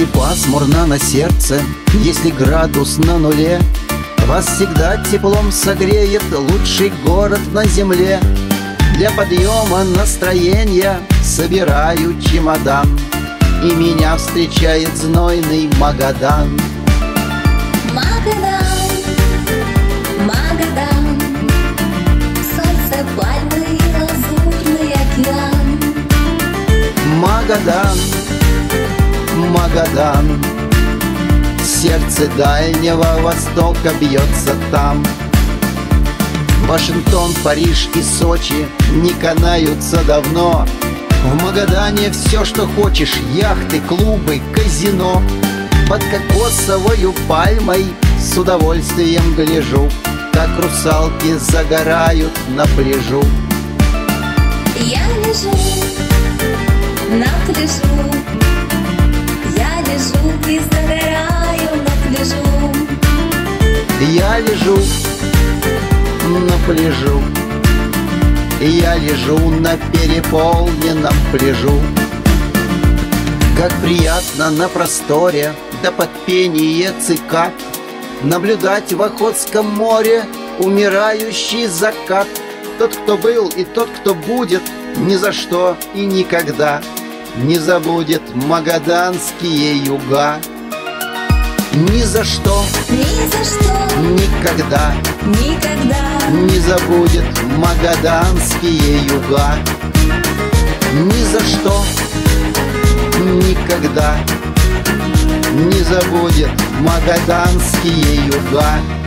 если пасмурно на сердце, если градус на нуле, вас всегда теплом согреет лучший город на земле. Для подъема настроения собираю чемодан, и меня встречает знойный Магадан. Магадан, Магадан, солнце, пальмы и лазурный океан. Магадан, Магадан, сердце Дальнего Востока бьется там. Вашингтон, Париж и Сочи не канаются давно. В Магадане все, что хочешь: яхты, клубы, казино. Под кокосовою пальмой с удовольствием гляжу, как русалки загорают на пляжу. Я лежу на пляжу, я лежу и загораю на пляжу. Я лежу на пляжу, я лежу на переполненном пляжу. Как приятно на просторе, да под пение цикад, наблюдать в Охотском море умирающий закат. Тот, кто был, и тот, кто будет, ни за что и никогда не забудет магаданские юга. Ни за что, ни за что, никогда, никогда не забудет магаданские юга. Ни за что, никогда не забудет магаданские юга.